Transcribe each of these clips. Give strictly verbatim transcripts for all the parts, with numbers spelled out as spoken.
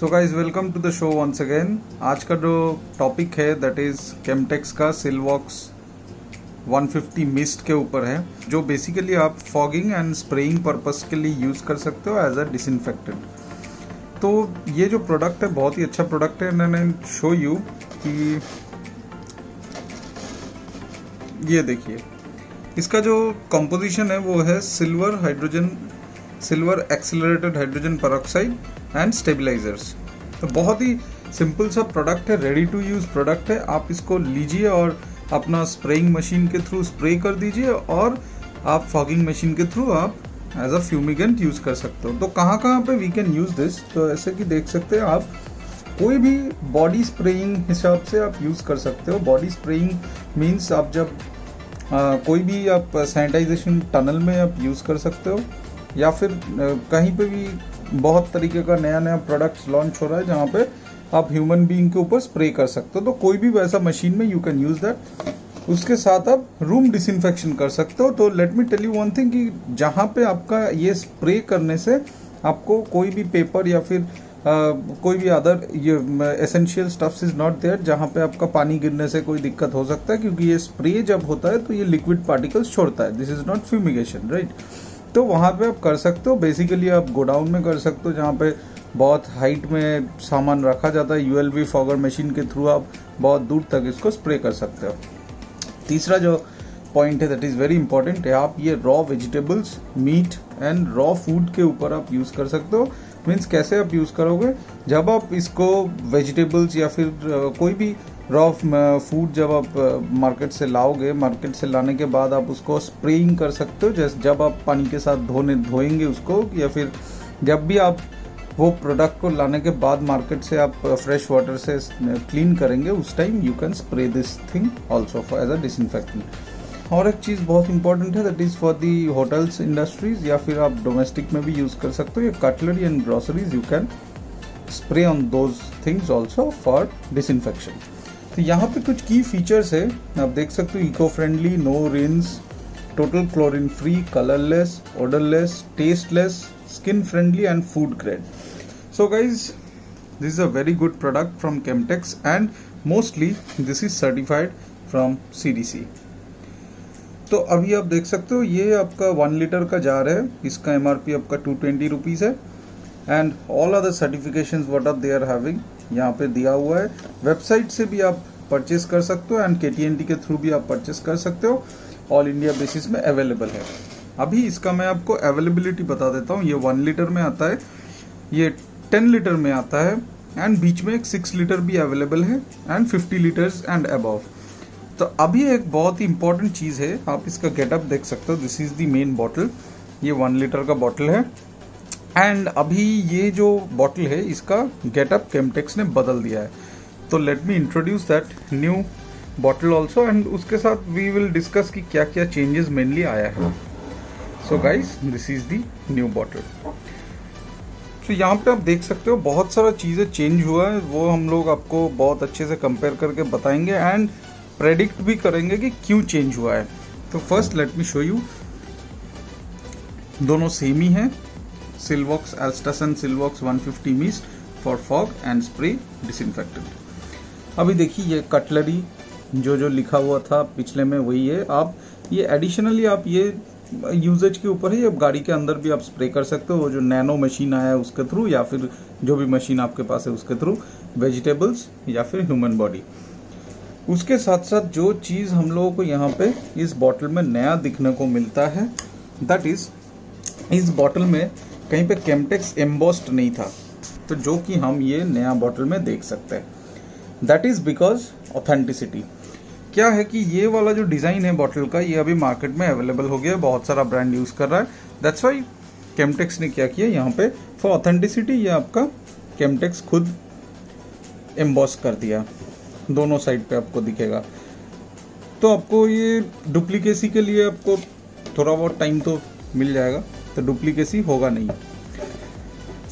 So guys welcome to the show once again. आज का जो टॉपिक है दैट इज केमटेक्स का सिल्वॉक्स वन फिफ्टी मिस्ट के ऊपर है, जो बेसिकली आप फॉगिंग एंड स्प्रेइंग पर्पस के लिए यूज़ कर सकते हो एज अ डिसइंफेक्टेंट। तो ये जो प्रोडक्ट है बहुत ही अच्छा प्रोडक्ट है। एंड आई शो यू कि ये देखिए इसका जो कंपोजिशन है वो है silver hydrogen silver accelerated hydrogen peroxide and stabilisers. तो बहुत ही सिंपल सा प्रोडक्ट है, रेडी टू यूज़ प्रोडक्ट है। आप इसको लीजिए और अपना स्प्रेइंग मशीन के थ्रू स्प्रे कर दीजिए और आप फॉगिंग मशीन के थ्रू आप एज अ फ्यूमिगेंट यूज़ कर सकते हो। तो कहाँ कहाँ पे वी कैन यूज़ दिस, तो ऐसे कि देख सकते हैं आप कोई भी बॉडी स्प्रेइंग हिसाब से आप यूज़ कर सकते हो। बॉडी स्प्रेइंग मीन्स आप जब आ, कोई भी आप सैनिटाइजेशन टनल में आप यूज़ कर सकते हो, या फिर आ, कहीं पे भी बहुत तरीके का नया नया प्रोडक्ट्स लॉन्च हो रहा है जहाँ पे आप ह्यूमन बीइंग के ऊपर स्प्रे कर सकते हो। तो कोई भी वैसा मशीन में यू कैन यूज़ दैट। उसके साथ आप रूम डिसइंफेक्शन कर सकते हो। तो let me tell you one thing कि जहाँ पे आपका ये स्प्रे करने से आपको कोई भी पेपर या फिर Uh, कोई भी अदर ये essential stuffs is not there, जहाँ पे आपका पानी गिरने से कोई दिक्कत हो सकता है, क्योंकि ये स्प्रे जब होता है तो ये लिक्विड पार्टिकल्स छोड़ता है। This is not fumigation, right. तो वहाँ पे आप कर सकते हो, बेसिकली आप गोडाउन में कर सकते हो जहाँ पे बहुत हाइट में सामान रखा जाता है। U L V fogger machine के थ्रू आप बहुत दूर तक इसको स्प्रे कर सकते हो। तीसरा जो पॉइंट है दैट इज़ वेरी इंपॉर्टेंट है, आप ये raw vegetables, meat and raw food के ऊपर आप यूज़ कर सकते हो। मीन्स कैसे आप यूज़ करोगे, जब आप इसको वेजिटेबल्स या फिर कोई भी रॉ फूड जब आप मार्केट से लाओगे, मार्केट से लाने के बाद आप उसको स्प्रेइंग कर सकते हो। जैसे जब आप पानी के साथ धोने धोएंगे उसको, या फिर जब भी आप वो प्रोडक्ट को लाने के बाद मार्केट से आप फ्रेश वाटर से क्लीन करेंगे, उस time you can spray this thing also for as a disinfectant. और एक चीज़ बहुत इंपॉर्टेंट है that is for the hotels industries, या फिर आप डोमेस्टिक में भी यूज़ कर सकते हो। ये cutlery and groceries you can spray on those things also for disinfection. तो यहाँ पे कुछ की फीचर्स है, आप देख सकते हो। Eco friendly, no rinse, total chlorine free, colourless, odourless, tasteless, skin friendly and food grade. So guys this is a very good product from Chemtex and mostly this is certified from C D C. तो अभी आप देख सकते हो ये आपका one litre का jar है, इसका एम आर पी आपका टू ट्वेंटी रुपीज़ है। And all other certification what are they are having यहाँ पे दिया हुआ है। वेबसाइट से भी आप परचेस कर सकते हो and K T N D के थ्रू भी आप परचेस कर सकते हो। ऑल इंडिया बेसिस में अवेलेबल है। अभी इसका मैं आपको अवेलेबिलिटी बता देता हूँ। ये वन लीटर में आता है, ये टेन लीटर में आता है, एंड बीच में एक सिक्स लीटर भी अवेलेबल है, and fifty litres and above. तो अभी एक बहुत ही इंपॉर्टेंट चीज़ है, आप इसका गेटअप देख सकते हो। This is the main bottle, ये वन लीटर का बॉटल है। एंड अभी ये जो बॉटल है इसका गेटअप केमटेक्स ने बदल दिया है। तो let me introduce that new bottle also, and उसके साथ वी विल डिस्कस कि क्या क्या चेंजेस मेनली आया है। So guys this is the new bottle. तो यहाँ पे आप देख सकते हो बहुत सारा चीज़ें चेंज हुआ है, वो हम लोग आपको बहुत अच्छे से कंपेयर करके बताएंगे एंड प्रेडिक्ट भी करेंगे कि क्यों चेंज हुआ है। तो first let me show you, दोनों सेम ही हैं, सिल्वॉक्स एल्स्टासन Silvox one fifty mist for fog and spray disinfectant. अभी देखिए ये कटलरी जो जो लिखा हुआ था पिछले में वही है। आप ये एडिशनली आप ये यूजेज के ऊपर है, ये गाड़ी के अंदर भी आप स्प्रे कर सकते हो, वो जो नैनो मशीन आया है उसके थ्रू, या फिर जो भी मशीन आपके पास है उसके थ्रू, वेजिटेबल्स या फिर ह्यूमन बॉडी। उसके साथ साथ जो चीज़ हम लोगों को यहाँ पे इस बॉटल में नया दिखने को मिलता है दैट इज़ इस बॉटल में कहीं पे केमटेक्स एम्बॉस्ड नहीं था, तो जो कि हम ये नया बॉटल में देख सकते हैं। That is because authenticity. क्या है कि ये वाला जो डिज़ाइन है बॉटल का, ये अभी मार्केट में अवेलेबल हो गया, बहुत सारा ब्रांड यूज़ कर रहा है। दैट्स वाई केमटेक्स ने क्या किया यहाँ पे फॉर ऑथेंटिसिटी, ये आपका केमटेक्स खुद एम्बॉस कर दिया, दोनों साइड पे आपको दिखेगा। तो आपको ये डुप्लीकेसी के लिए आपको थोड़ा बहुत टाइम तो मिल जाएगा, तो डुप्लीकेसी होगा नहीं।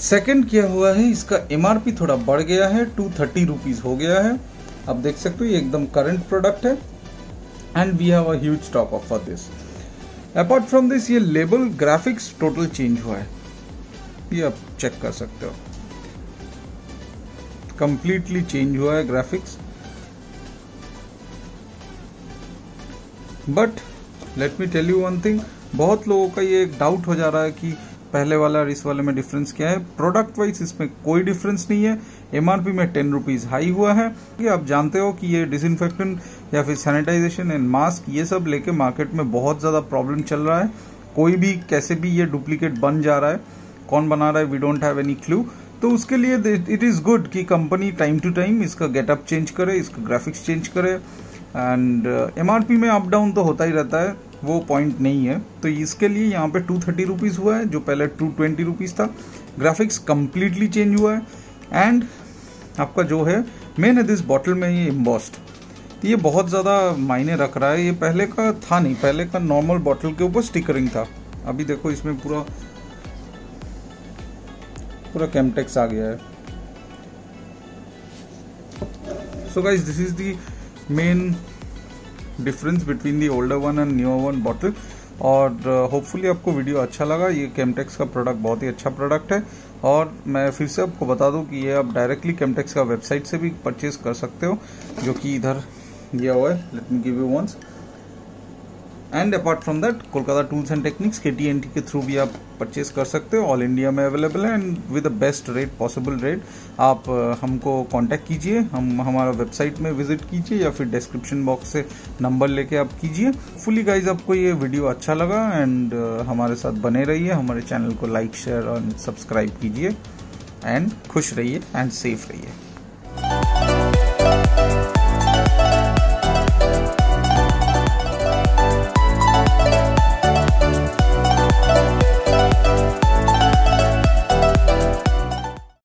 सेकंड क्या हुआ है, इसका एम आर पी थोड़ा बढ़ गया है, टू थर्टी रुपीज़ हो गया है। आप देख सकते हो ये एकदम करंट प्रोडक्ट है and we have a huge stock of for this. Apart from this ये लेबल ग्राफिक्स टोटल चेंज हुआ है, ये आप चेक कर सकते हो। कंप्लीटली चेंज हुआ है graphics, but let me tell you one thing, बहुत लोगों का ये एक डाउट हो जा रहा है कि पहले वाला और इस वाले में डिफरेंस क्या है। प्रोडक्ट वाइज इसमें कोई डिफरेंस नहीं है, एमआरपी में टेन रुपीज हाई हुआ है। कि आप जानते हो कि ये डिसइंफेक्टेंट या फिर सैनिटाइजेशन एंड मास्क ये सब लेके मार्केट में बहुत ज़्यादा प्रॉब्लम चल रहा है। कोई भी कैसे भी ये डुप्लीकेट बन जा रहा है, कौन बना रहा है we don't have any clue. तो उसके लिए इट इज़ गुड कि कंपनी टाइम टू टाइम इसका गेटअप चेंज करे, इसका ग्राफिक्स चेंज करे। एंड एमआरपी में अप डाउन तो होता ही रहता है, वो पॉइंट नहीं है। तो इसके लिए यहाँ पे टू थर्टी रुपीज़ हुआ है, जो पहले टू ट्वेंटी रुपीज़ था। ग्राफिक्स कम्प्लीटली चेंज हुआ है एंड आपका जो है मेन है दिस बॉटल में ये एम्बॉस्ड, ये बहुत ज़्यादा मायने रख रहा है। ये पहले का था नहीं, पहले का नॉर्मल बॉटल के ऊपर स्टिकरिंग था, अभी देखो इसमें पूरा पूरा Chemtex आ गया है। So guys this is the main difference between the older one and new one bottle. और होपफुली uh, आपको वीडियो अच्छा लगा। ये Chemtex का प्रोडक्ट बहुत ही अच्छा प्रोडक्ट है। और मैं फिर से आपको बता दूं कि ये आप डायरेक्टली Chemtex का वेबसाइट से भी परचेज कर सकते हो, जो कि इधर दिया हुआ है। Let me give you once. And apart from that Kolkata tools and techniques के टी एन डी के थ्रू भी आप परचेज कर सकते हो। ऑल इंडिया में अवेलेबल है and with the best rate possible rate. आप हमको कांटेक्ट कीजिए, हम हमारा वेबसाइट में विजिट कीजिए या फिर डिस्क्रिप्शन बॉक्स से नंबर लेके आप कीजिए। फुली गाइज आपको ये वीडियो अच्छा लगा एंड हमारे साथ बने रहिए, हमारे चैनल को लाइक शेयर और सब्सक्राइब कीजिए एंड खुश रहिए एंड सेफ रहिए।